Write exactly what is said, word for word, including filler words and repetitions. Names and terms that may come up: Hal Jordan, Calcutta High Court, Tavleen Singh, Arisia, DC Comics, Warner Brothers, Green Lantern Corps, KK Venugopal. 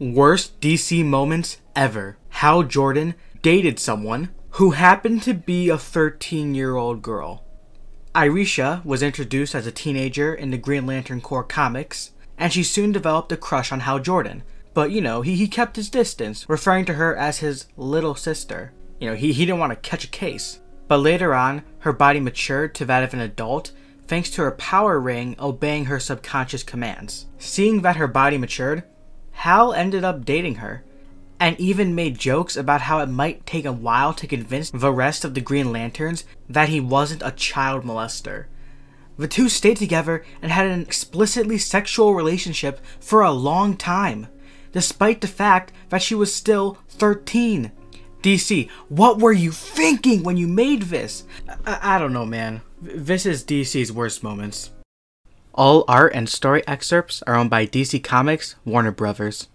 worst D C moments ever. Hal Jordan dated someone who happened to be a thirteen-year-old girl. Arisia was introduced as a teenager in the Green Lantern Corps comics, and she soon developed a crush on Hal Jordan. But, you know, he, he kept his distance, referring to her as his little sister. You know, he, he didn't want to catch a case. But later on, her body matured to that of an adult, thanks to her power ring obeying her subconscious commands. Seeing that her body matured, Hal ended up dating her, and even made jokes about how it might take a while to convince the rest of the Green Lanterns that he wasn't a child molester. The two stayed together and had an explicitly sexual relationship for a long time, despite the fact that she was still thirteen. D C, what were you thinking when you made this? I, I don't know, man. This is D C's worst moments. All art and story excerpts are owned by D C Comics, Warner Brothers.